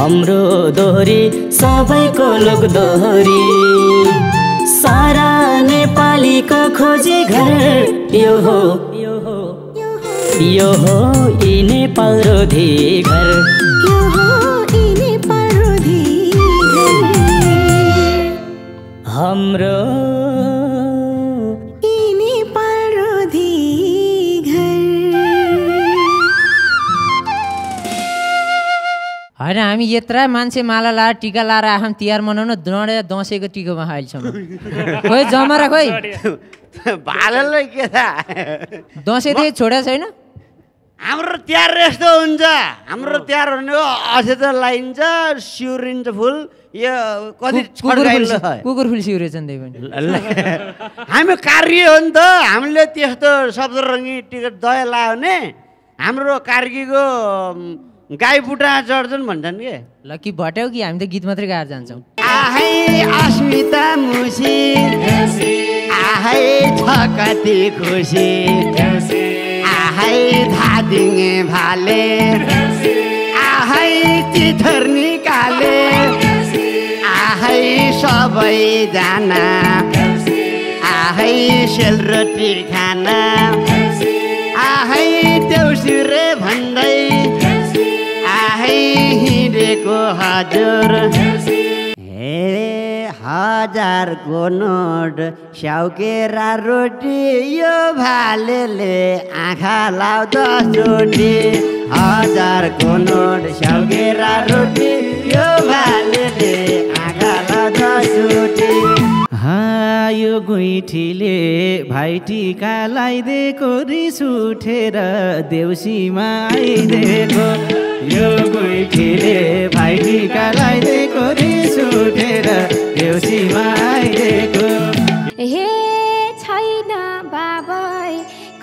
हाम्रो दोहोरी सबैको लोक दोहोरी सारा नेपालीको खोजी घर यो हो ई नेपाल रोधिघर। हाम्रो होइन हामी यत्रा मान्छे माला ला टीका लाएर आफम तिहार मनाउन डढेर दसैँको टिकोमा अहिलेसम्म खोइ जमरा खोइ भालले के था दसैँ त्यही छोडेको छैन। हाम्रो तिहार यस्तो हुन्छ, हाम्रो तिहार भनेको असेत लाइन्छ सिउरिन्छ फुल यो कति कुकुर फुल सिउरेछन् त्यही पनि हाम्रो कार्य हो नि त। हामीले त्यस्तो सब्जरङ्गी टिकट दया लायो भने हाम्रो कार्कीको गाई बुटा चढ्छन् भन्छन् के ल कि भट्याउ कि हामी त गीत मात्रै गाएर जान्छौँ। आहै अस्मिता मुसी आहै ठकती खुसी आहै धादिङे भाले आहै तिथर निकाले आहै सबैजना आहै सेलरोटी खाना आहै देउसुरे भन्दै हिँडेको हजुर हे हजारको नोट स्याउकेरा रोटी यो भालेले आँखा लाउँदोटी हजारको नोट स्याउकेरा रोटी यो भालेले आँखा लाउँदोटी यो गुइठीले भाइटिका लगाइदिएको रिस उठेर देउसीमा आइदिएको यो गुइठीले भाइटिका लगाइदिएको रिस उठेर देउसीमा आइदिएको हे छैन बाबै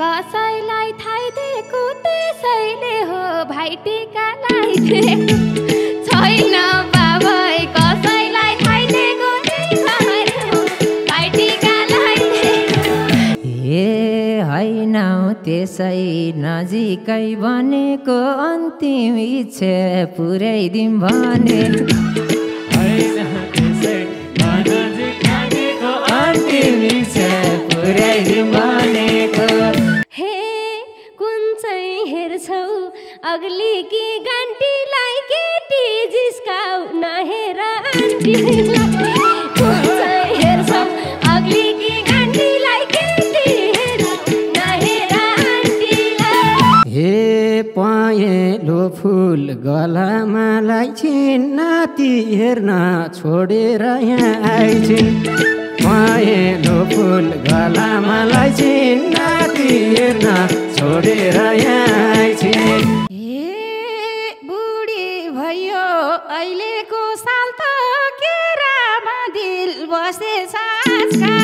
कसैलाई थाहै दिएको त्यसैले हो भाइटिका लगाइदिएको छैन बाबै कसैलाई थाहै दिएको हैन त्यसै नजिकै बनेको अन्तिम इच्छा पुर्याइदिउँ भने हे कुन चाहिँ हेर्छौ अग्ली कि घन्टीलाई केटी जिस्काउ नहेर पहेँलो फुल गलामालाई छिन् नाति हेर्न छोडेर यहाँ आइछिन् पहेँलो फुल गलामालाई छिन् नाति हेर्न छोडेर यहाँ आइछिन् हे बुढी भयो अहिलेको साल त केरामा दिल बसेछ आजकल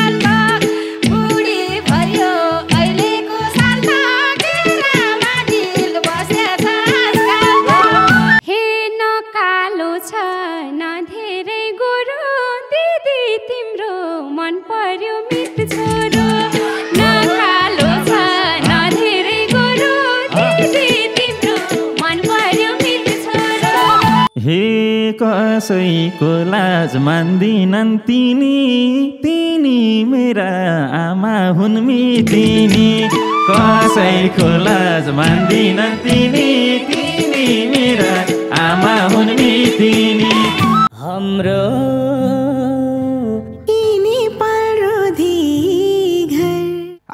कसैको लाज मान्दिनन् तिनी तिनी मेरा आमा हुन् मितिनी कसैको लाज मान्दिनन् तिनी तिनी मेरा आमा हुन् मितिनी। हाम्रो ENepal रोधिघर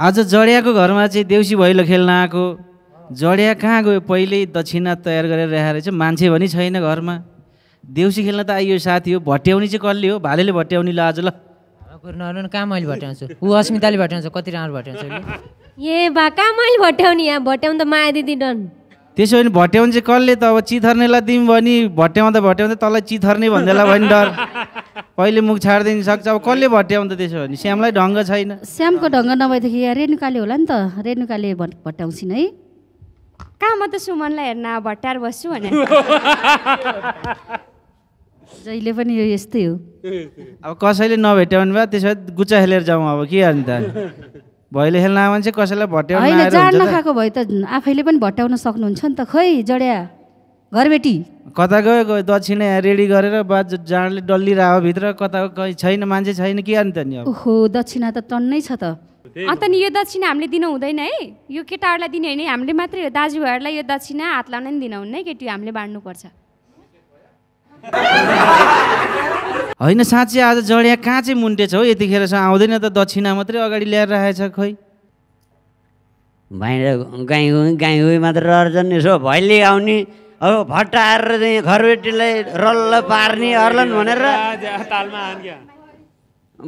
आज जडियाको घरमा चाहिँ देउसी भैलो खेल्न आएको जडिया कहाँ गयो पहिल्यै दक्षिणा तयार गरेर राखेको रहेछ मान्छे पनि छैन घरमा देउसी खेल्न त आइयो साथी हो भट्याउने चाहिँ कसले हो भालेले भट्याउने ल आज ल नहुनु कहाँ मैले भट्याउँछु ऊ अस्मिताले भट्याउँछ कति राम्रो भट्याउँछ ए बा कहाँ मैले भट्याउने यहाँ भट्याउनु त माया दिदी डन त्यसो भने भट्याउने चाहिँ कसले त अब चिथर्नेलाई दिउँ भने भट्याउँदा भट्याउँदा तँलाई चिथर्ने भन्दैला भने डर पहिले मुख छाडिदिनु सक्छ अब कसले भट्याउँदा त्यसो भने श्यामलाई ढङ्ग छैन श्यामको ढङ्ग नभएदेखि रेणुकाले होला नि त रेणुकाले भट्याउँछिन् है कहाँ म त सुमनलाई हेर्न भट्टाएर बस्छु भनेर जहिले पनि यो यस्तै हो अब कसैले नभेट्याउने भए त्यसो भए गुच्चा खेलेर जाउँ अब के अनि त भैलो खेल्न आयो भने चाहिँ कसैलाई भट्याउनु आएर हुन्छ त हैन जाड्न खाको भए त आफैले पनि भट्याउन सक्नुहुन्छ नि त खोइ जड्या घर बेटी कता गयो दक्षिण रेडी गरेर बाद जाडले डल्ली राव भित्र कता गयो छैन मान्छे छैन के अनि त नि अब ओहो दक्षिणा त टन्नै छ त अन्त नि यो दक्षिणा हामीले दिन हुँदैन है यो केटाहरूलाई दिने हैन हामीले मात्रै हो दाजुभाइहरूलाई यो दक्षिणा हात लाउन नि दिन हुन्न केटी हामीले बाड्नु पर्छ हैन साच्चै आज जडिया काँचै मुन्टे छ हो यतिखेर स आउँदैन त दक्षिणा मात्रै अगाडि ल्याएर राखेछ खै भाइ गाई हुई मात्र रहर्जन यसो भैले आउने अब भट्टाएर चाहिँ घरबेटीलाई रल्ल पार्ने अर्लन भनेर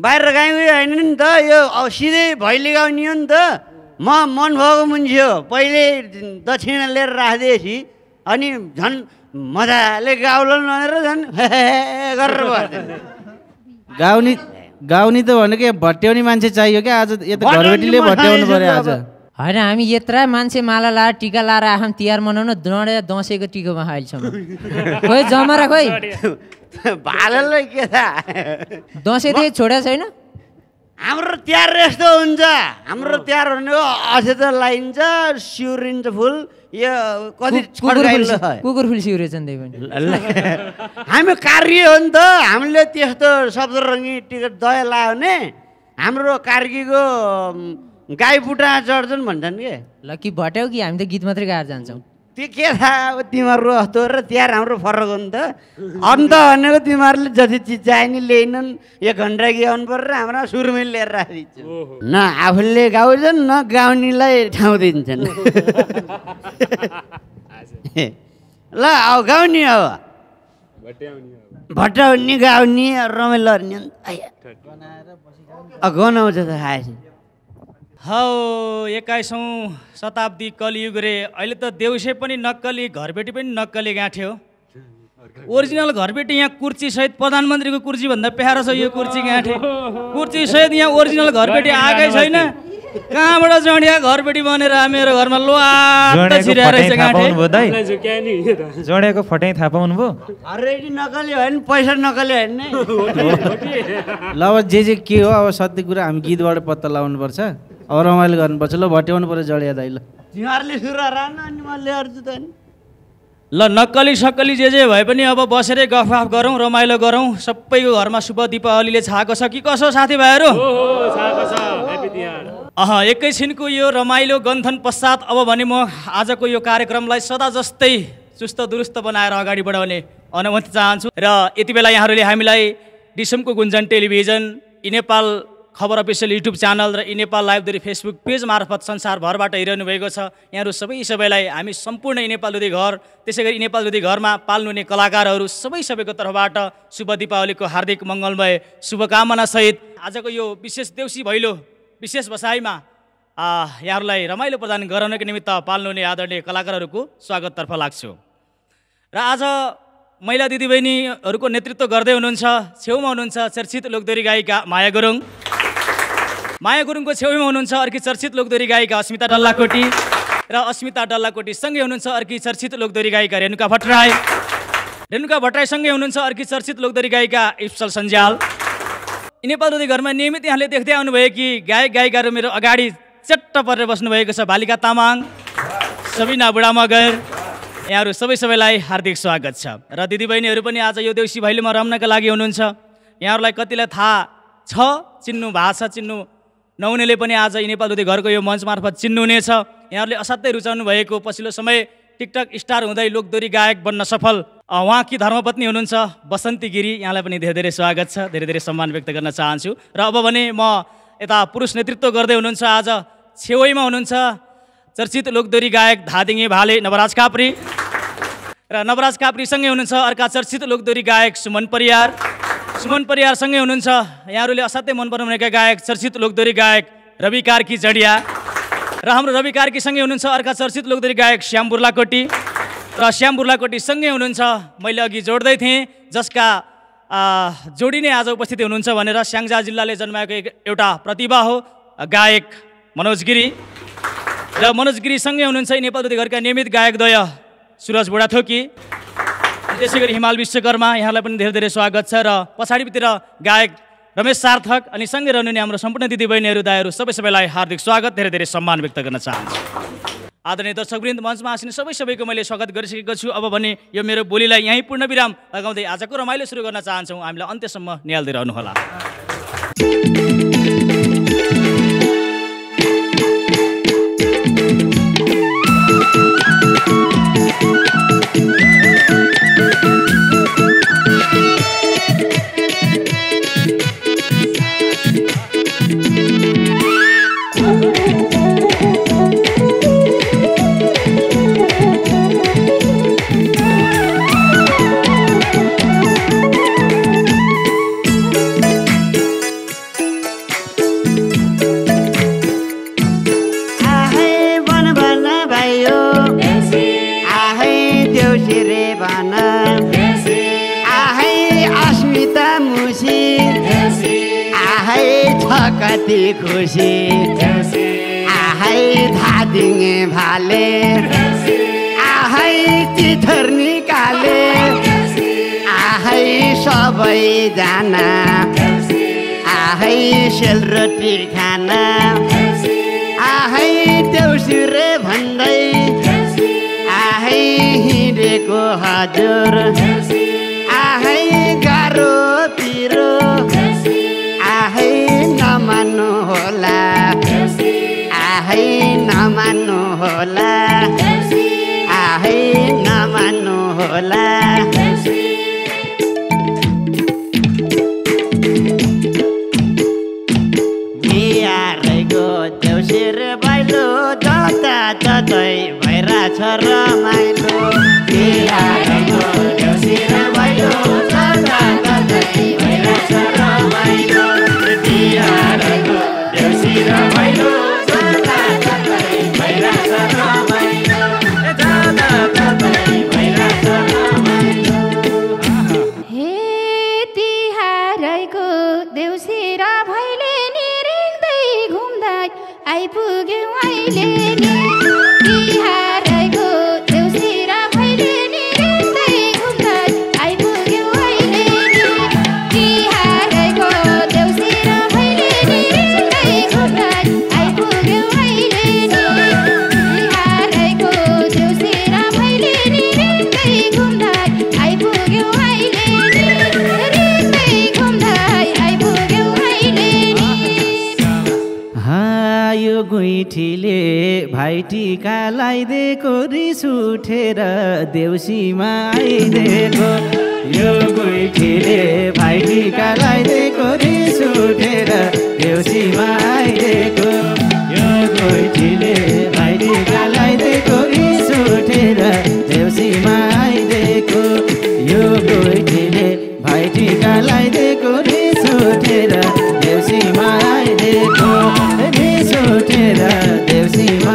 बाहिर गाई हुई होइन नि त यो अब सिधै भैली गाउने हो नि त मन भएको मान्छे हो पहिले दक्षिणा लिएर राखिदिएपछि अनि झन् मजाले गाउलन भनेर झन् गरेर गाउने त भनेको भट्ट्याउने मान्छे चाहियो क्या आज यता घरबेटीले भट्ट्याउनु पर्यो आज होइन हामी यत्रा मान्छे माला लाएर टिका लाएर आखौँ तिहार मनाउनु डढेर दसैँको टिकोमा अहिलेसम्म खोइ जमरा खोइ भाललाई के थाहा दसैँ त्यही छोडेको छैन हाम्रो तिहार यस्तो हुन्छ हाम्रो तिहार भनेको असेत लाइन्छ सिउरिन्छ फुल यो कति कुकुर फुल सिउरेछन् त्यही पनि हाम्रो कार्य हो नि त हामीले त्यस्तो सब्जरङ्गी टिकट दया लायो भने हाम्रो कार्कीको गाई बुटा चढ्छन् भन्छन् के ल कि भट्याउ कि हामी त गीत मात्रै गाएर जान्छौँ त्यो के थाहा अब तिमीहरू अस्तो र तिहार हाम्रो फरक हो नि त अन्त भनेको तिमीहरूले जति चिज चाहे नि ल्याइनन् एक घन्टा कि आउनु पर्यो हाम्रो सुरुमै लिएर राखिदिन्छ न आफूले गाउँछन् न गाउनेलाई ठाउँ दिन्छन् ल अब गाउने अब भट्याउने गाउने रमाइलो गर्ने गनाउँछ त खाएपछि हौ 21औं शताब्दी कलियुग रे अहिले त देउसे पनि नक्कली घरबेटी पनि नक्कली गाँठे हो ओरिजिनल घरबेटी यहाँ कुर्ची सहित प्रधानमन्त्रीको कुर्ची भन्दा प्यारो छ यो कुर्ची गाँठे कुर्ची सहित यहाँ ओरिजिनल घरबेटी आएकै छैन कहाँबाट जडिया घरबेटी बनेर मेरो घरमा लोआ छिराइरहेछ गाँठे जडियाको फटाइ थाहा पाउनुभयो अलरेडी नक्कली होइन पैसा नक्कली होइन ल अब जे जे के हो अब सत्य कुरा हामी गीतबाट पत्ता लगाउनुपर्छ अब रमाइलो गर्नुपर्छ ल भट्याउनु पर्यो जडिया दाइ ल नक्कली सक्कली जे जे भए पनि अब बसेरै गफगाफ गरौँ रमाइलो गरौँ सबैको घरमा शुभ दीपावलीले छाएको छ कि कसो साथीभाइहरू अह एकैछिनको यो रमाइलो गन्थन पश्चात अब भने म आजको यो कार्यक्रमलाई सदा जस्तै चुस्त दुरुस्त बनाएर अगाडि बढाउने अनुमति चाहन्छु र यति बेला यहाँहरूले हामीलाई डिसमको गुन्जन टेलिभिजन इनेपाल खबर अफिसियल युट्युब च्यानल र इनेपाल लाइभद्वारी फेसबुक पेज मार्फत संसारभरबाट हेरिरहनु भएको छ। यहाँहरू सबैलाई हामी सम्पूर्ण इनेपाल रोधिघर त्यसै गरी इनेपाल रोधिघरमा पाल्नुहुने कलाकारहरू सबैको तर्फबाट शुभ दीपावलीको हार्दिक मङ्गलमय शुभकामना सहित आजको यो विशेष देउसी भैलो विशेष बसाइमा यहाँहरूलाई रमाइलो प्रदान गराउनको निमित्त पाल्नुहुने आदरणीय कलाकारहरूको स्वागततर्फ लाग्छु र आज महिला दिदीबहिनीहरूको नेतृत्व गर्दै हुनुहुन्छ छेउमा हुनुहुन्छ चर्चित लोकदोरी गायिका माया गुरुङ। माया गुरुङको छेउमा हुनुहुन्छ अर्की चर्चित लोकदोरी गायिका अस्मिता डल्लाकोटी र अस्मिता डल्लाकोटीसँगै हुनुहुन्छ अर्की चर्चित लोकदोरी गायिका रेणुका भट्टराईसँगै हुनुहुन्छ अर्की चर्चित लोकदोरी गायिका इप्सल सन्ज्याल। नेपाल रोधिघरमा नियमित यहाँले देख्दै आउनुभयो कि गायक गायिकाहरू मेरो अगाडि चट्ट परेर बस्नुभएको छ बालिका तामाङ सबिना बुढा मगर। यहाँहरू सबैलाई हार्दिक स्वागत छ र दिदीबहिनीहरू पनि आज यो देउसी भैलोमा रम्नका लागि हुनुहुन्छ। यहाँहरूलाई कतिलाई थाहा छ चिन्नु भएको छ चिन्नु नहुनेले पनि आज नेपाल रोधिघरको यो मञ्च मार्फत चिन्नुहुनेछ। यहाँहरूले असाध्यै रुचाउनु भएको पछिल्लो समय टिकटक स्टार हुँदै लोकदोरी गायक बन्न सफल उहाँकी धर्मपत्नी हुनुहुन्छ बसन्ती गिरी। यहाँलाई पनि धेरै धेरै स्वागत छ धेरै धेरै सम्मान व्यक्त गर्न चाहन्छु र अब भने म यता पुरुष नेतृत्व गर्दै हुनुहुन्छ आज छेवैमा हुनुहुन्छ चर्चित लोकदोरी गायक धादिङे भाले नवराज काप्री र नवराज काप्रीसँगै हुनुहुन्छ अर्का चर्चित लोकदोरी गायक सुमन परियारसँगै हुनुहुन्छ यहाँहरूले असाध्यै मन पराउनेका गायक चर्चित लोकदोरी गायक रवि कार्की जडिया र हाम्रो रवि कार्कीसँगै हुनुहुन्छ अर्का चर्चित लोकदोरी गायक श्याम बुर्लाकोटीसँगै हुनुहुन्छ मैले अघि जोड्दै थिएँ जसका जोडी नै आज उपस्थित हुनुहुन्छ भनेर स्याङ्जा जिल्लाले जन्माएको एउटा प्रतिभा हो गायक मनोज गिरी र मनोज गिरीसँगै हुनुहुन्छ नेपाल रोधिघरका नियमित गायकद्वय सुरज बुढाथोकी त्यसै गरी हिमाल विश्वकर्मा। यहाँलाई पनि धेरै धेरै स्वागत छ र पछाडितिर गायक रमेश सार्थक अनि सँगै रहनुहुने हाम्रो सम्पूर्ण दिदीबहिनीहरू दाइहरू सबैलाई हार्दिक स्वागत धेरै धेरै सम्मान व्यक्त गर्न चाहन्छु। आदरणीय दर्शकवृन्द मञ्चमा आसिने सबैको मैले स्वागत गरिसकेको छु। अब भने यो मेरो बोलीलाई यहीँ पूर्ण विराम लगाउँदै आजको रमाइलो सुरु गर्न चाहन्छौँ। हामीलाई अन्त्यसम्म निहाल्दै रहनुहोला। खुशी आहै धादिङे भाले आहै चिथर निकाले आहै सबैजना आहै सेलरोटी खाना आहै देउसुरे भन्दै आहै हिँडेको हजुर आहै गाह्रो पिरो नमान्नु होला आहै नमान्नु होला आहै नमान्नु होला। बिहारको देउसेर बाइलो जता जतै भैरा छ रमाइलो बिहारको देउसेर बाइलो जता जतै भैरा छ रमाइलो भाइ टिका लाइदिएको रिस उठेर देउसीमा आइदिएको यो गुठीले भाइ टिका लाइदिएको रिस उठेर देउसीमा आइदिएको यो गुठीले भाइ टिका लाइदिएको रिस उठेर देउसीमा आइदिएको यो गुठीले भाइ टिका लाइदिएको रिस उठेर देउसीमा आइदिएको रिस उठेर देउसीमा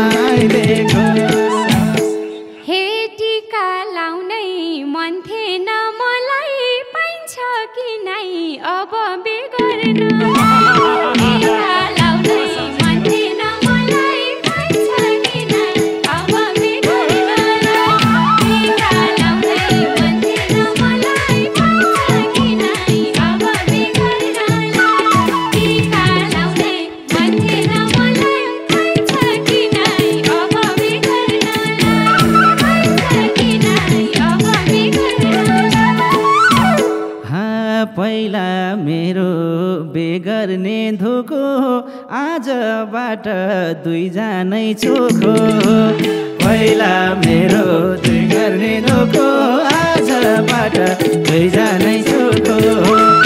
आजबाट दुईजनै चोखो पहिला मेरो दुई गर्ने धोको आजबाट दुईजनै चोखो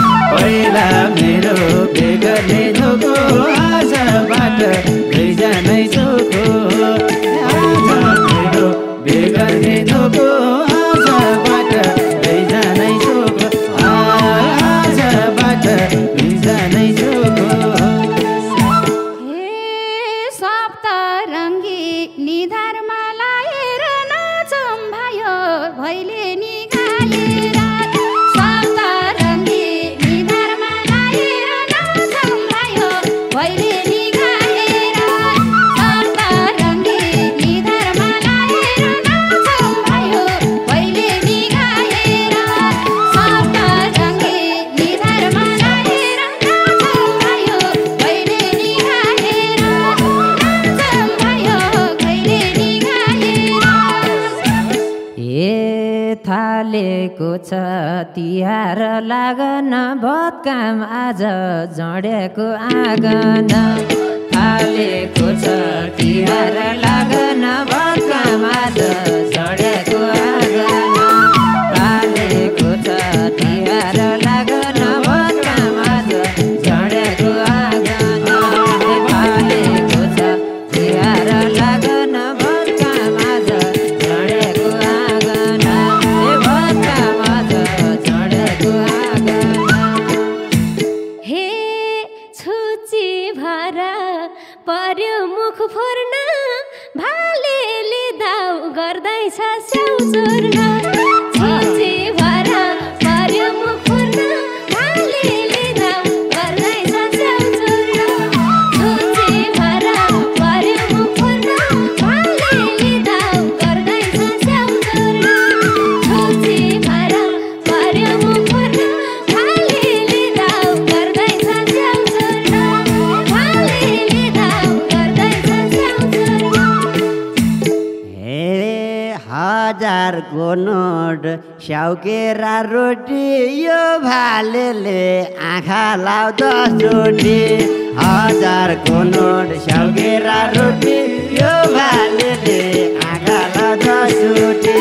पहिला मेरो दुई गर्ने धोको आजबाट दुईजनै चोखो आज मेरो दुई गर्ने धोको आजबाट दुईजनै चोखो आजबाट दुईजनै चोखो थालेको छ तिहार लागन बदकाम आज जडेको आँगन थालेको छ तिहार लागन बदकाम आज जडेको आँगन थालेको छ तिहार लागन बदकाम आज जडेको आँगन थालेको छ तिहार लागन बदकाम आज जडेको आँगन बदकाम आज जडेको आँगन हे छुची भरा पर्यो मुख फुर्न भालेले दाउ गर्दैछ स्याउ चुर्न गोनोड स्याउकेरा रोटी यो भालेले आँखा लाउँदछोटी हजार गोनोड स्याउकेरा रोटी यो भालेले आँखा लाउँदछोटी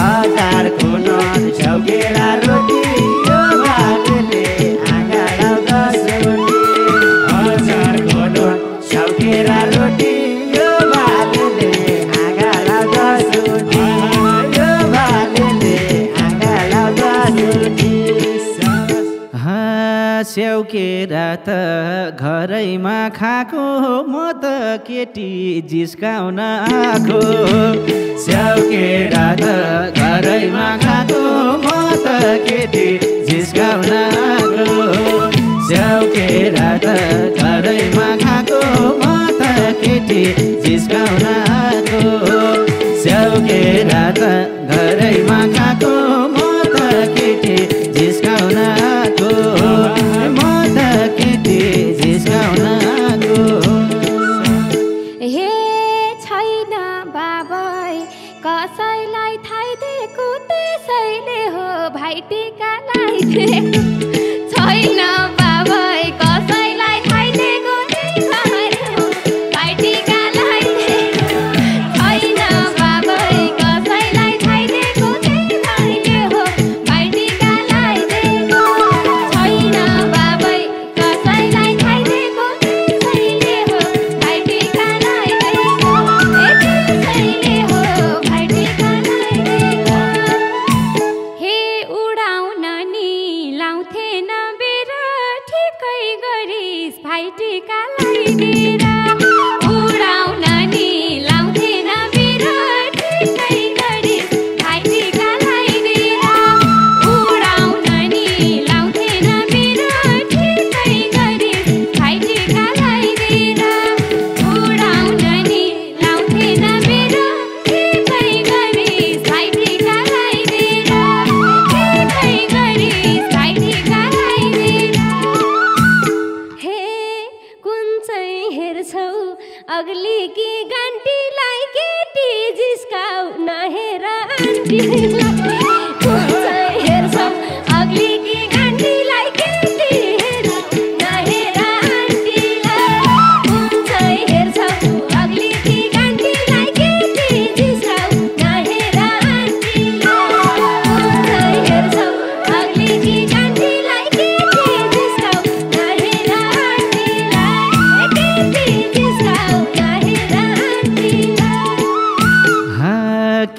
हजार गोनोड स्याउकेरा रोटी यो भालेले आँखा लाउँदछोटी हजार गोनोड स्याउकेरा रोटी यो भालेले आँखा लाउँदछोटी स्याउकेरा त घरैमा खाएको म त केटी जिस्काउन आएको स्याउकेरा त घरैमा खाएको म त केटी जिस्काउन आएको स्याउकेरा त घरैमा खाएको म त केटी जिस्काउन आएको स्याउकेरा त घरैमा खाएको म त केटी जिस्काउन आएको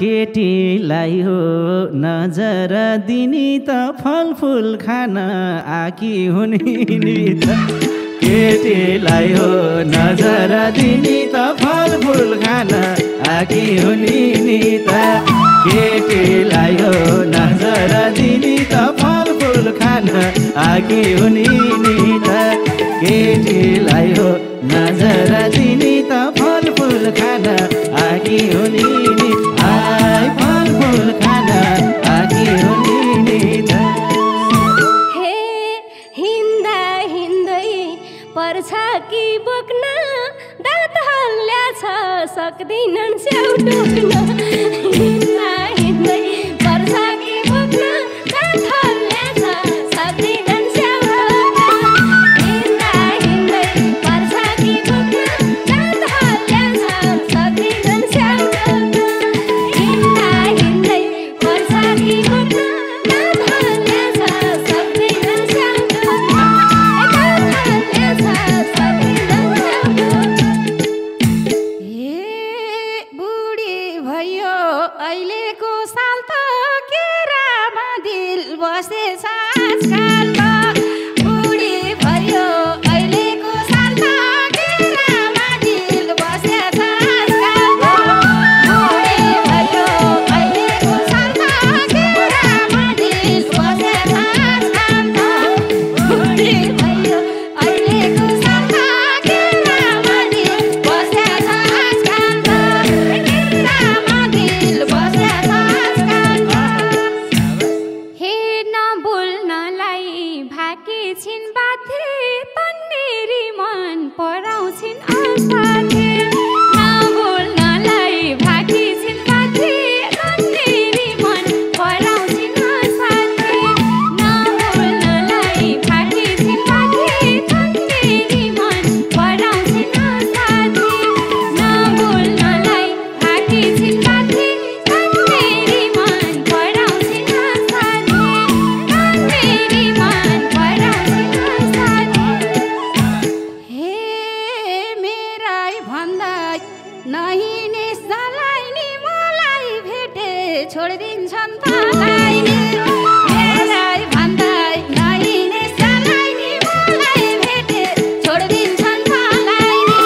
केटीलाई हो नजर दिनी त फलफुल खान आकी हुने नि केटीलाई हो नजर दिनी त फलफुल खान आकी हुने नि केटीलाई हो नजर दिनी त फलफुल खान आकी हुने नि केटीलाई हो नजर दिनी त फलफुल खान आकी हुने नि फलफुल खान आकी हुने नि हे हिँड्दा हिँड्दै पर्छ कि बोक्न दाँत हल्ल्या छ सक्दैनन् स्याउ टोक्न हिँड्दा हिँड्दै पर्छ कि नहीं निशालाई नि मलाई भेटे छोड़ दिन्छन् पालाई नि मलाई भन्दै नहीं निशालाई नि मलाई भेटे छोड़ दिन्छन् पालाई नि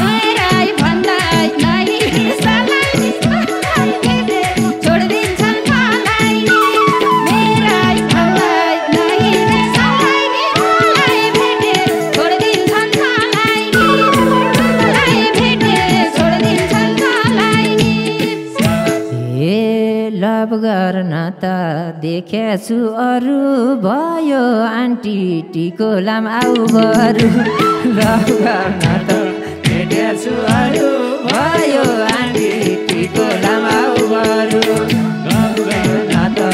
मलाई भन्दै नहीं निशालाई नि मलाई भेटे छोड़ दिन्छन् पालाई नि मलाई भन्दै नहीं निशालाई नि मलाई भेटे छोड़ दिन्छन् पालाई नि मलाई भेटे छोड़ दिन्छन् पालाई नि लभ गर्न त देखेछु अरू भयो आन्टी टिको लाम आउ बरु लभ गर्न त देखेछु अरू भयो आन्टी टिको लाम आउ बरु लभ गर्न त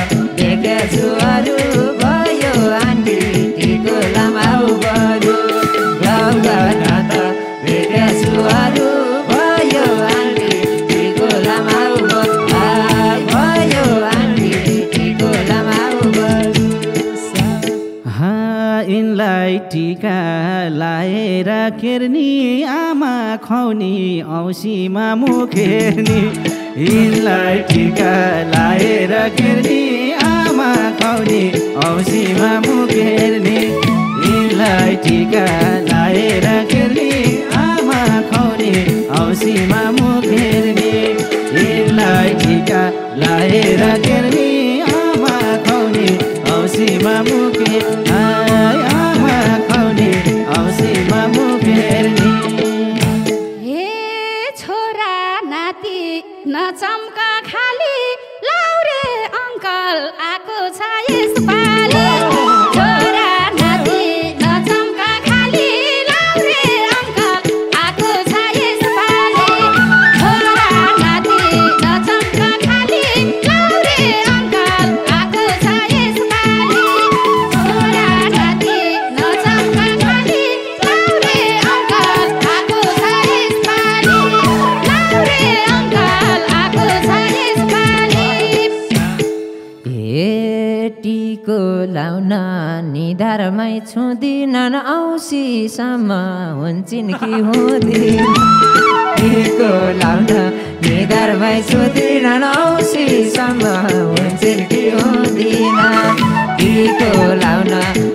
देखेछु अरू भयो आन्टी टिको लाम आउ बरु लभ गर्न त देखेछु अरू भयो आन्टी टिको लाम आउ बरु भयो आन्टी टिको लाम आउ बरु यिनलाई टिका लाएर खेर्नी आमा खुवाउने औँसीमा मुखेर्नी यिनलाई टिका लाएर खेर्नी आमा खुवाउने औँसीमा मुखेर्नी यिनलाई टिका लाएर खेर्नी आमा खुवाउने औँसीमा मुखेर्नी यिनलाई टिका लाएर खेर्नी आमा खुवाउने औँसीमा मुखेर्नी नचम्का खाली लाउरे अंकल आको छ यसपालि छोरा नाति नचम्का खाली लाउरे अंकल आको छ यसपालि छोरा नाति नचम्का खाली लाउरे अंकल आको छ यसपालि छोरा नाति नचम्का खाली लाउरे अंकल आको छ यसपालि लाउरे अंकल टिको लाउन निधारमै छुदिनन् औँसीसम्म हुन्छन् कि हुँदिनन् टिको लाउन निधारमै छुदिनन् औँसीसम्म हुन्छन् कि हुँदिनन् टिको लाउन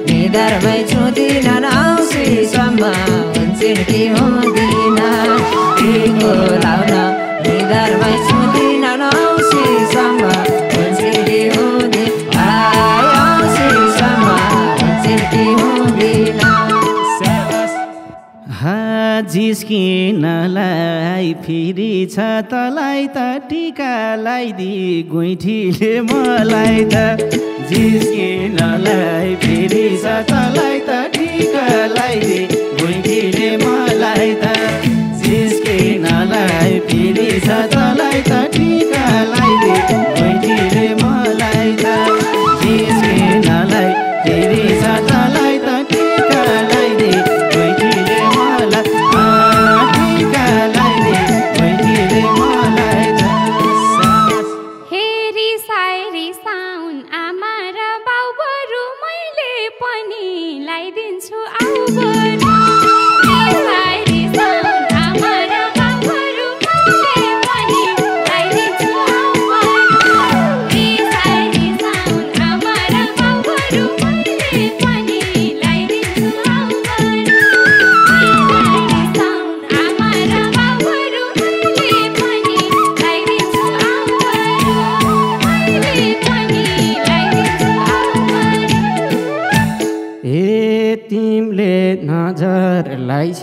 निधारमै छुदिनन् औँसीसम्म हुन्छन् कि हुँदिनन् टिको लाउन निधारमै छुदिनन् औँसीसम्म जिस्किनलाई फेरि छ तलाई त टिका लाइदिए गुइठीले मलाई त जिस्किनलाई फेरि छ तलाई त टिका लाइदिए गुइठीले मलाई त जिस्किनलाई फेरि छ तलाई त टिका लाइदिए गुइठीले मलाई त जिस्किनलाई फेरि छ तलाई त टिका लाइदिए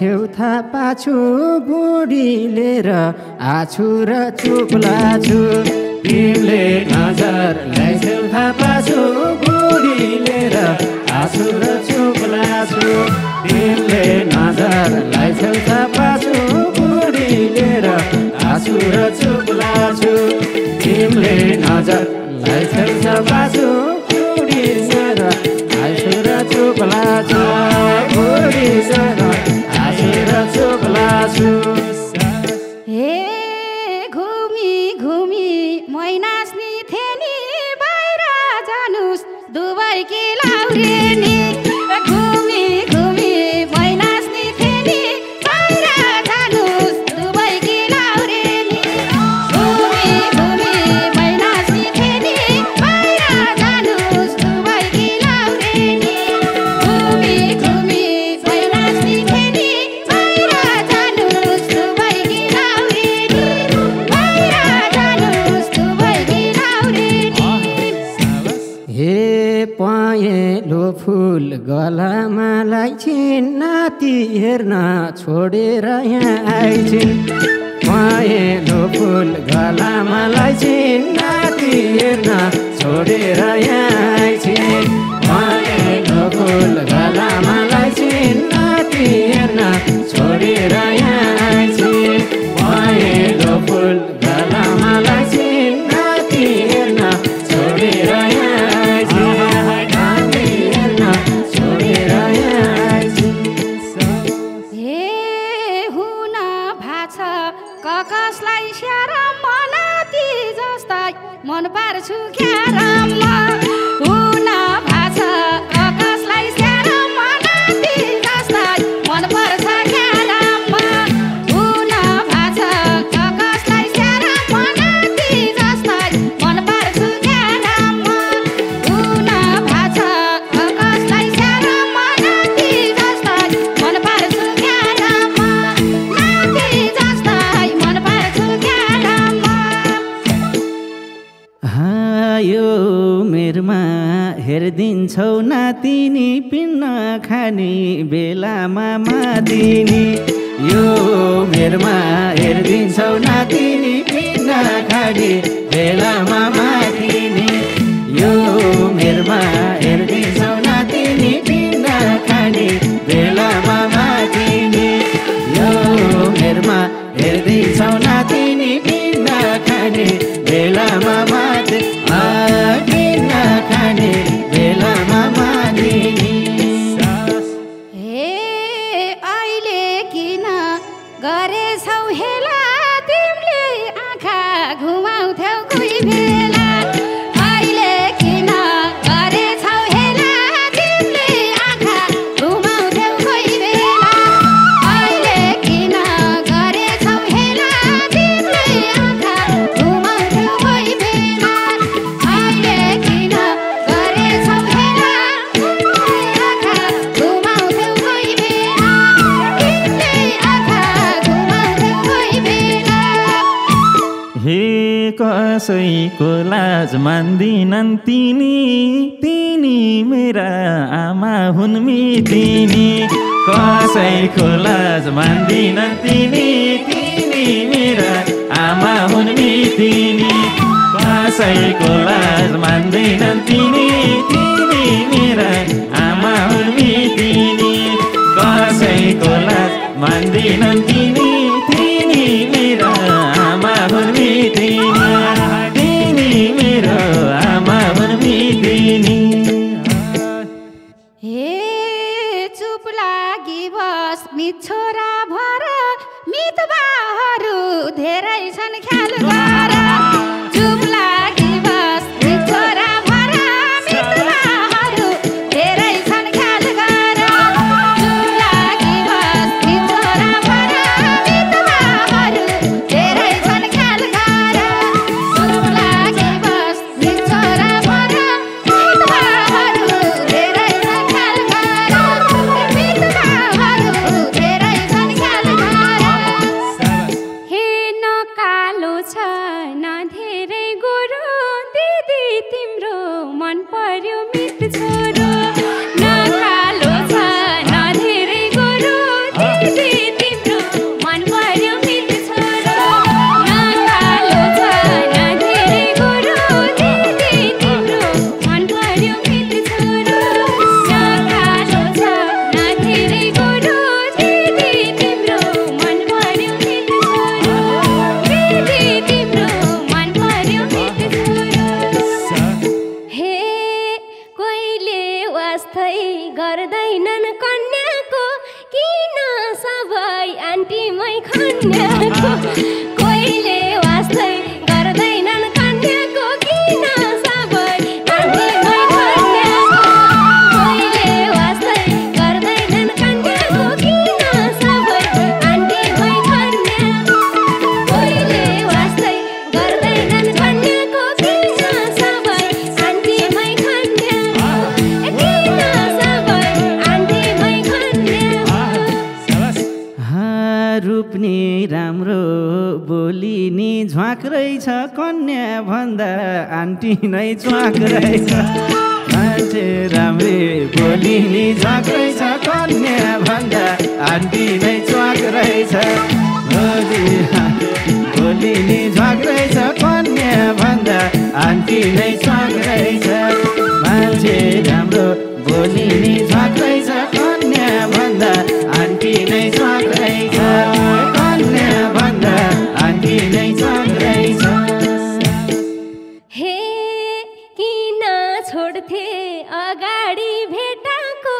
छेउथा पाछु बुढीले र आछु र चुप लाछु तिमीले नजरलाई छेउथा पाछु बुढीले र आछु र चुप लाछु तिमीले नजरलाई छेउथा पाछु बुढीले र आछु र चुप लाछु तिमीले नजरलाई छेउथा पाछु बुढीले र आछु र चुप लाछु बुढीले र हे घुमी घुमी मै नाच्ने थिएँ नि बाहिर जानुस् दुबई कि लाउरे नि घुमी घुमी मै नाच्ने थिएँ नि बाहिर गला मलाई नाती हेर्न छोडेर यहाँ आइछिन् मायाको फूल गला मलाई नाती हेर्न छोडेर यहाँ आइछिन् मायाको फूल गला मलाई नाती हेर्न छोडेर यहाँ आइछिन् मायाको फूल गला मलाई नाती हेर्न छोडेर मन पार्छु हेर्दिन्छौ नातिनी पिन्न खाने बेलामा मादिनी यो मेरमा हेर्दिन्छौ नातिनी पिन्न खाने बेलामा मादिनी यो मेरमा हेर्दिन्छौ नातिनी पिन्न खाने बेलामा मादिनी यो मेरमा हेर्दिन्छौ नातिनी पिन्न खाने बेलामा मादिनी कसैको लाज मान्दिनन् तिनी तिनी मेरा आमा हुन् मितिनी कसैको लाज मान्दिनन् तिनी तिनी मेरा आमा हुन् मितिनी कसैको लाज मान्दिनन् तिनी तिनी मेरा आमा हुन् मितिनी कसैको लाज मान्दिनन् तिनी तिनी मेरा आमा हुन् मितिनी छोरा भर मितबाहरू धेरै छन् ख्याल गर चुप लागि बस छोरा भर मितबाहरू धेरै छन् ख्याल गर चुप लागि बस छोरा भर मितबाहरू धेरै छन् ख्याल गर चुप लागि बस छोरा भर मितबाहरू धेरै छन् ख्याल गर मितबाहरू कन्या भन्दा आन्टी नै च्वाक रहेछ राम्री बोलिनी झाँक्रै छ कन्या भन्दा आन्टी नै च्वाक रहेछ बोलिनी झाँक्रै छ कन्या भन्दा आन्टी नै च्वाक रहेछ मान्छे राम्रो बोलिनी झाँक्रै छ कन्या भन्दा आन्टी नै च्वाक रहेछ कन्या भन्दा आन्टी नै च्वाक रहेछ हे किन छोड्थे अगाडी भेटाको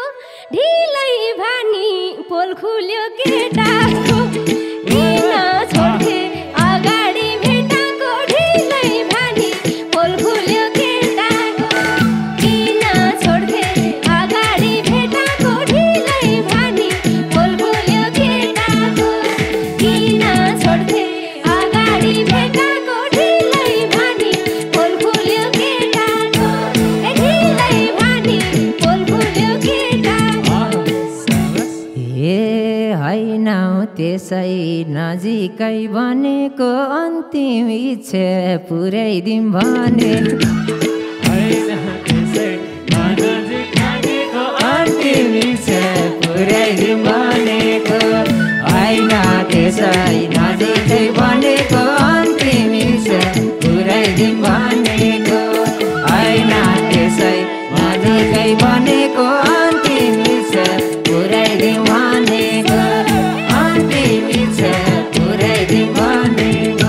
ढिलै भनी पोल खुल्यो केटाको किन छोड्थे अगाडी भेटाको ढिलै भनी पोल खुल्यो केटाको किन छोड्थे अगाडी भेटाको ढिलै भनी पोल खुल्यो केटाको किन छोड्थे अगाडी भेटाको ढिलै भनी पोल खुल्यो केटाको ए ढिलै भनी पोल खुल्यो केटाको हे हैन त्यसै नजिकै बनेको अन्तिम इच्छा पुर्याइदिउँ भने अन्तिम इच्छा पुर्याइदिउँ भनेको हैन त्यसै नजिकै बनेको अन्तिम इच्छा पुर्याइदिउँ भनेको हैन त्यसै नजिकै बनेको अन्तिम इच्छा पुर्याइदिउँ भनेको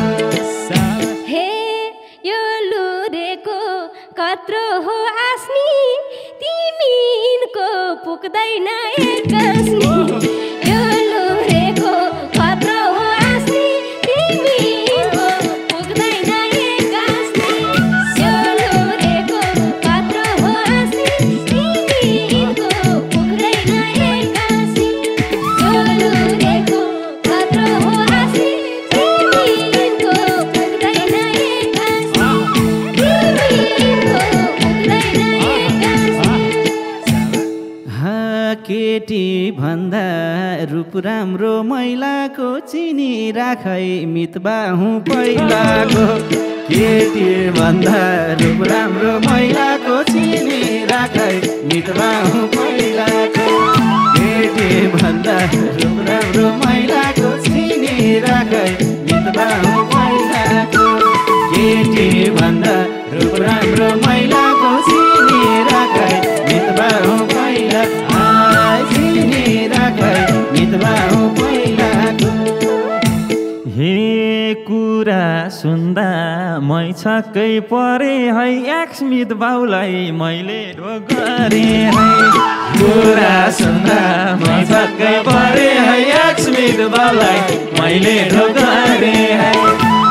हे यो लुरेको कत्रो हो आस्नी तिमीको पुग्दैन एकस्नी यो लुरेको कत्रो हो आस्नी तिमीको पुग्दैन एकस्नी यो लुरेको कत्रो हो आस्नी तिमीको पुग्दैन एकस्नी यो लुरेको कत्रो हो आस्नी तिमीको पुग्दैन एकस्नी तिमीको पुग्दैन एकस्नी केटी भन्दा रूप राम्रो मैलाको चिनी राखै मितबा हुँ पहिलाको केटी भन्दा रूप राम्रो मैलाको चिनी राखै मितबा हुँ पहिलाको केटी भन्दा रूप राम्रो मैलाको चिनी राखै मितबा हुँ पहिलाको केटी भन्दा रूप राम्रो मैलाको चिनी राखै मितबा हुँ पहिलाको हे कुरा सुन्दा मै छक्कै परे है एक्स मित बाउलाई मैले ढो गरे है कुरा सुन्दा मै छक्कै परे है एक्स मित बाउलाई मैले ढो गरे है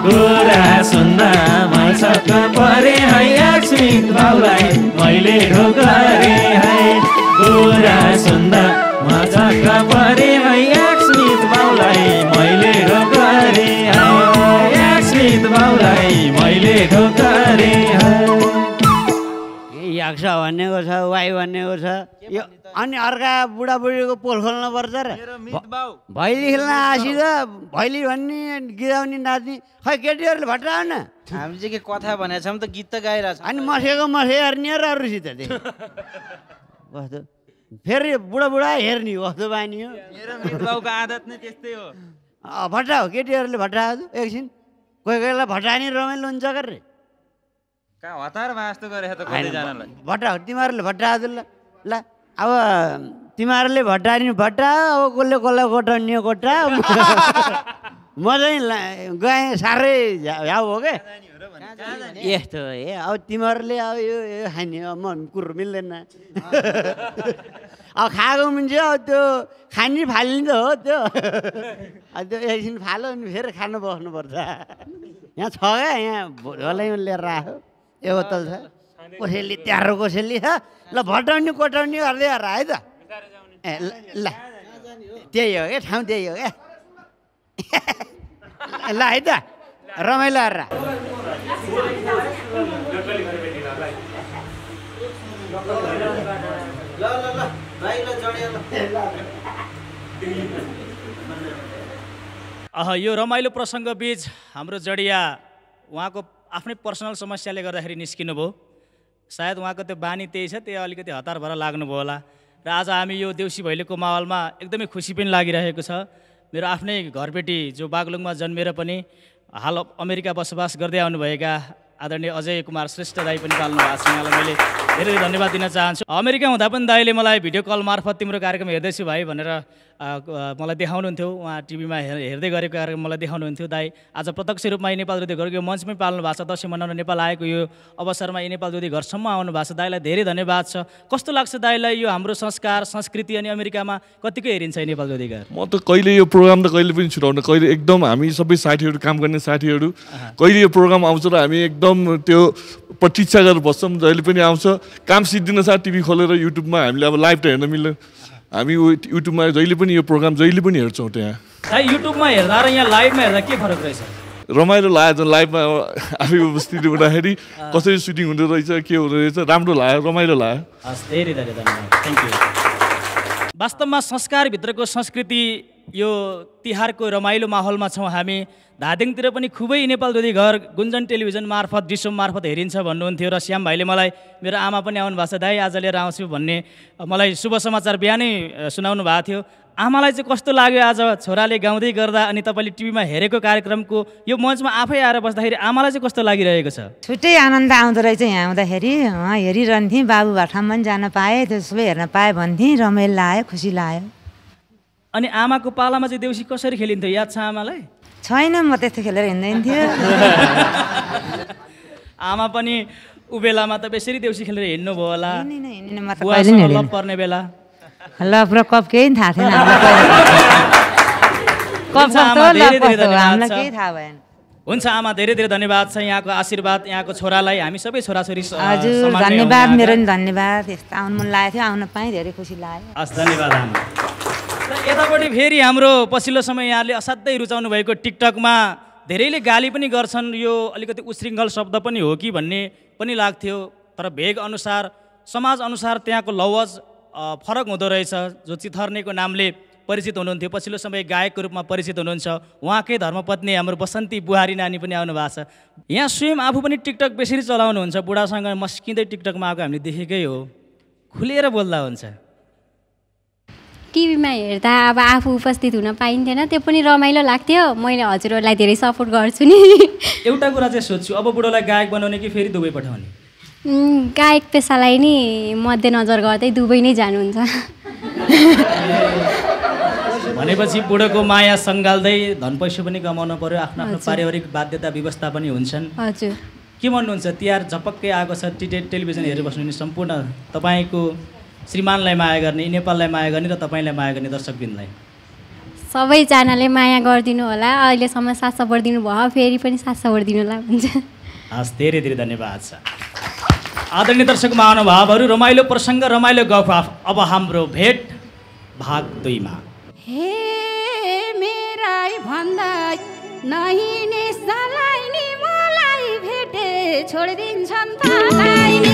कुरा सुन्दा मै छक्कै परे है एक्स मित बाउलाई मैले ढो गरे है कुरा सुन्दा मजाका परे है एक्समित बाउलाई मैले ढोकारे एक्समित बाउलाई मैले ढोकारे याक्ष भनेको छ वाइ भनेको छ यो अनि अर्का बुढाबुढीको पोल खोल्नु पर्छ र भैली खेल्न आँसी त भैली भन्ने गिराउने नाच्ने खै केटीहरूले भट्टाउन हामी चाहिँ के कथा भनेको छौँ त गीत त गाइरहेको छ अनि मसेको मसे हेर्ने र अरूसित बस्तो फेरि बुढाबुढा हेर्ने कस्तो बानी हो मेरो मितबाउको आदत नै त्यस्तै हो भट्टाओ केटीहरूले भट्टाओ एकछिन कोही कोहीलाई भट्टानी रमाइलो हुन्छ गरे कहाँ हतारमा यस्तो गरेर त कतिजनालाई भट्टाओ तिमीहरूले भट्टाओ ल अब तिमीहरूले भट्टानी भट्टाओ अब कसले कसलाई कोटाउने कोटा म चाहिँ गएँ साह्रै झाउ हो क्या यस्तो ए अब तिमीहरूले अब यो खाने अब मन कुरो मिल्दैन अब खाएको मान्छे अब त्यो खाने फालिन्छ हो त्यो अब त्यो एकछिन फालो अनि फेरि खानु बस्नुपर्छ यहाँ छ क्या यहाँ झोलै लिएर आयो यो बोतल छ कसैले त्यारो कसैले छ ल भटाउने कोटाउने गर्दै गरेर है त ए ल त्यही हो क्या ठाउँ त्यही हो क्या ल है त रमाइलो गरेर यो रमाइलो प्रसङ्ग बीच हाम्रो जडिया उहाँको आफ्नै पर्सनल समस्याले गर्दाखेरि निस्किनु भयो सायद उहाँको त्यो बानी त्यही छ, त्यही अलिकति हतार भएर लाग्नुभयो होला। र आज हामी यो देउसी भैलोको माहौलमा एकदमै खुसी पनि लागिरहेको छ। मेरो आफ्नै घरबेटी जो बागलुङमा जन्मेर पनि हाल अमेरिका बसोबास गर्दै आउनुभएका आदरणीय अजय कुमार श्रेष्ठ दाई पनि पाल्नु भएको छ। यहाँलाई मैले धेरै धन्यवाद दिन चाहन्छु। अमेरिका हुँदा पनि दाईले मलाई भिडियो कल मार्फत तिम्रो कार्यक्रम हेर्दैछु भाइ भनेर मलाई देखाउनुहुन्थ्यो। उहाँ टिभीमा हेर्दै गरेको कार्यक्रम मलाई देखाउनुहुन्थ्यो। दाई आज प्रत्यक्ष रूपमा इनेपाल रोधिघरको यो मञ्चमै पाल्नु भएको छ। दसैँ मनाउन नेपाल आएको यो अवसरमा इनेपाल रोधिघरसम्म आउनु भएको छ। दाईलाई धेरै धन्यवाद छ। कस्तो लाग्छ दाईलाई यो हाम्रो संस्कार संस्कृति अनि अमेरिकामा कतिको हेरिन्छ इनेपाल रोधिघर? म त कहिले यो प्रोग्राम त कहिले पनि छुटाउँदैन। कहिले एकदम हामी सबै साथीहरू काम गर्ने साथीहरू कहिले यो प्रोग्राम आउँछ र हामी एकदम त्यो प्रतीक्षा गरेर बस्छौँ। जहिले पनि आउँछ काम सिद्धिन साथ टिभी खोलेर युट्युबमा हामीले अब लाइभ त हेर्न मिल्दैन। हामी युट्युबमा जहिले पनि यो प्रोग्राम जहिले पनि हेर्छौँ। त्यहाँ युट्युबमा हेर्दा र यहाँ लाइभमा हेर्दा के फरक रहेछ? रमाइलो लाग्यो। लाइभमा आफै उपस्थित हुँदाखेरि कसरी सुटिङ हुँदो रहेछ के हुँदो रहेछ राम्रो लाग्यो, रमाइलो लाग्यो। धेरै धेरै धन्यवाद, थ्याङ्क यू। वास्तवमा संस्कारभित्रको संस्कृति यो तिहारको रमाइलो माहौलमा छौँ हामी। धादिङतिर पनि खुबै इनेपाल रोधिघर गुन्जन टेलिभिजन मार्फत डिसोम मार्फत हेरिन्छ भन्नुहुन्थ्यो। र श्याम भाइले मलाई मेरो आमा पनि आउनु भएको छ, दाइ आज लिएर आउँछु भन्ने मलाई शुभ समाचार बिहानै सुनाउनु भएको थियो। आमालाई चाहिँ कस्तो लाग्यो आज छोराले गाउँदै गर्दा अनि तपाईँले टिभीमा हेरेको कार्यक्रमको यो मञ्चमा आफै आएर बस्दाखेरि आमालाई चाहिँ कस्तो लागिरहेको छ? छुट्टै आनन्द आउँदो रहेछ। यहाँ आउँदाखेरि हेरिरहन्थेँ, बाबुभाठामा पनि जान पाएँ, त्यो सबै हेर्न पाएँ भन्थेँ। रमाइलो लाग्यो, खुसी लाग्यो। अनि आमाको पालामा चाहिँ देउसी कसरी खेलिन्थ्यो याद छ आमालाई? छैन, म त्यस्तो खेलेर हिँड्दैन थियो। आमा पनि ऊ बेलामा त यसरी देउसी खेलेर हिँड्नुभयो होला? लप पर्ने बेला लप र कप केही थाहा थिएन। हुन्छ आमा, धेरै धेरै धन्यवाद छ। यहाँको आशीर्वाद यहाँको छोरालाई हामी सबै छोराछोरी हजुर धन्यवाद। मेरो पनि धन्यवाद। यस्तो आउनु मन लागेको थियो, आउन पाएँ, धेरै खुसी लाग्यो। हस्, धन्यवाद आमा। यतापट्टि फेरि हाम्रो पछिल्लो समय यहाँले असाध्यै रुचाउनु भएको टिकटकमा धेरैले गाली पनि गर्छन्। यो अलिकति उशृङ्खल शब्द पनि हो कि भन्ने पनि लाग्थ्यो, तर भेग अनुसार समाजअनुसार त्यहाँको लवज फरक हुँदो रहेछ। जो चिथर्नेको नामले परिचित हुनुहुन्थ्यो, पछिल्लो समय गायकको रूपमा परिचित हुनुहुन्छ। उहाँकै धर्मपत्नी हाम्रो बसन्ती बुहारी नानी पनि आउनु भएको छ। यहाँ स्वयं आफू पनि टिकटक बेसरी चलाउनुहुन्छ। बुढासँग मस्किँदै टिकटकमा आएको हामीले देखेकै हो। खुलेर बोल्दा हुन्छ। टिभीमा हेर्दा अब आफू उपस्थित हुन पाइन्थेन, त्यो पनि रमाइलो लाग्थ्यो। मैले हजुरहरूलाई धेरै सपोर्ट गर्छु नि। एउटा कुरा चाहिँ सोध्छु, अब बुढोलाई गायक बनाउने कि फेरि दुबई पठाउने? गायक पेसालाई नि मध्यनजर गर्दै दुबई नै जानुहुन्छ। भनेपछि बुढोको माया सङ्गाल्दै धन पैसा पनि कमाउनु पर्यो, आफ्नो आफ्नो पारिवारिक बाध्यता व्यवस्था पनि हुन्छन्। हजुर, के भन्नुहुन्छ? तिहार झपक्कै आएको छ, टेलिभिजन हेरेर बस्नु नि। सम्पूर्ण तपाईँको श्रीमानलाई माया गर्ने, नेपाललाई माया गर्ने र तपाईँलाई माया गर्ने दर्शकबिनलाई सबैजनाले माया गरिदिनु होला। अहिलेसम्म साथ सपोर्ट दिनुभयो, फेरि पनि साथ सपोर्ट दिनुहोला भन्छ। हस्, धेरै धेरै धन्यवाद छ। आदरणीय दर्शक महानुभावहरू, रमाइलो प्रसङ्ग रमाइलो गफ। अब हाम्रो भेट भाग २मा। हे मेराई भन्दा नहिने सलाई नि मलाई भेटे छोडिदिन्छन् पालाई नि।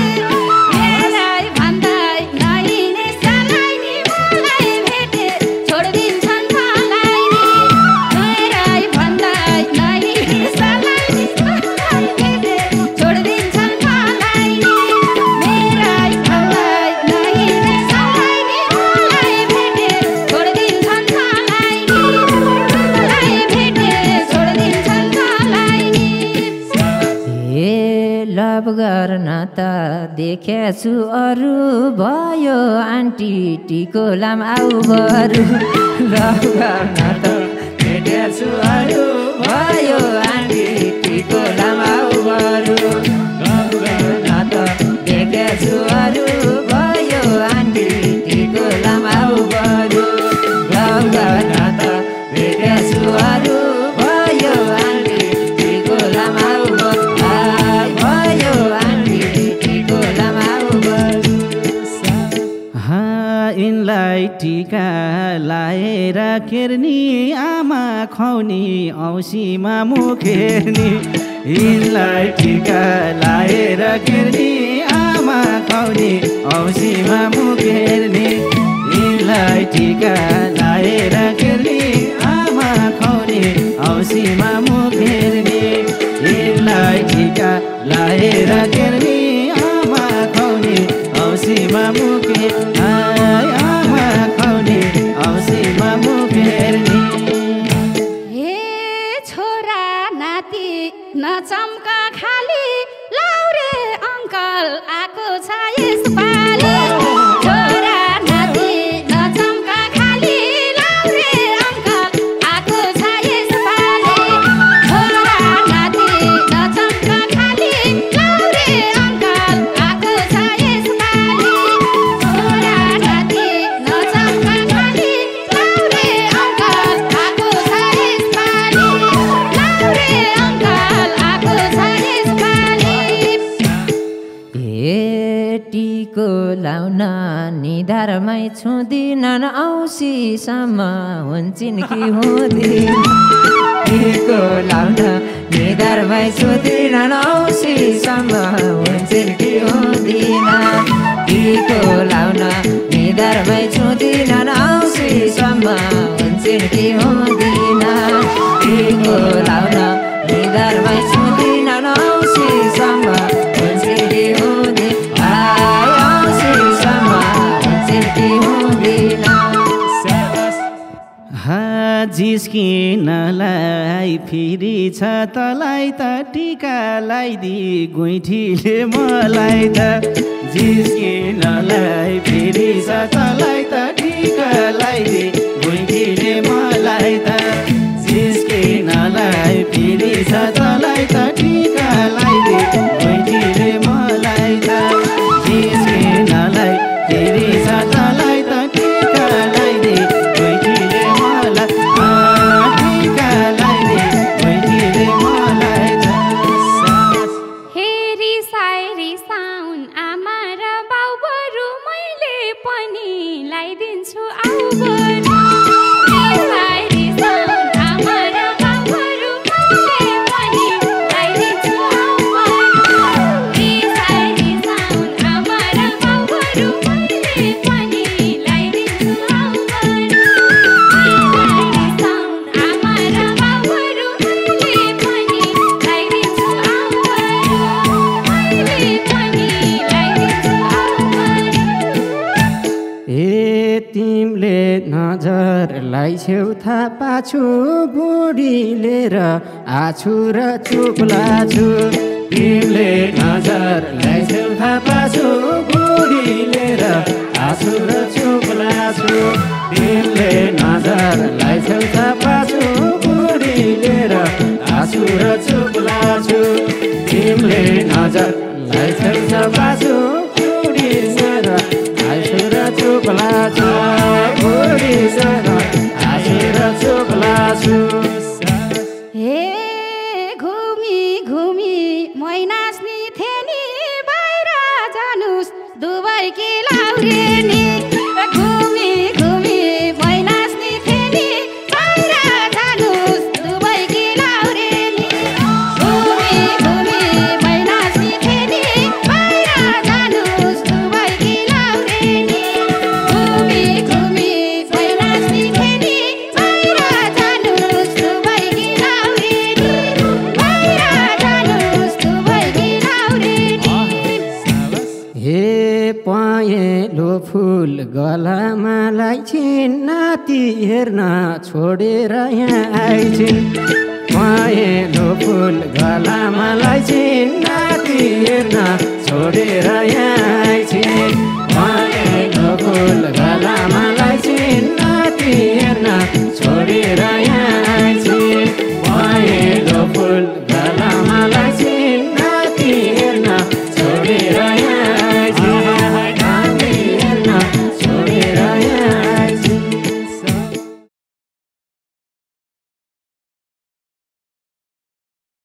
गर्न त देखेछु अरू भयो आन्टी टिको लाम आऊ बरु। लभ गर्न त देखेछु अरू भयो आन्टी टिको लाम आऊ बरु। लभ गर्न त देखेछु अरू भयो आन्टी टिको लाम आऊ बरु। लभ गर्न त देखेछु अरू भयो आन्टी टिको लाम आऊ भयो इनलाई टिका लाएर खेर्नी आमा खुवाउने औँसीमा मुखेर्नी। इनलाई टिका लाएर खेर्नी आमा खुवाउने औँसीमा मुखेर्नी। इनलाई टिका लाएर खेर्नी आमा खुवाउने औँसीमा मुखेर्नी। इनलाई टिका लाएर खेर्नी आमा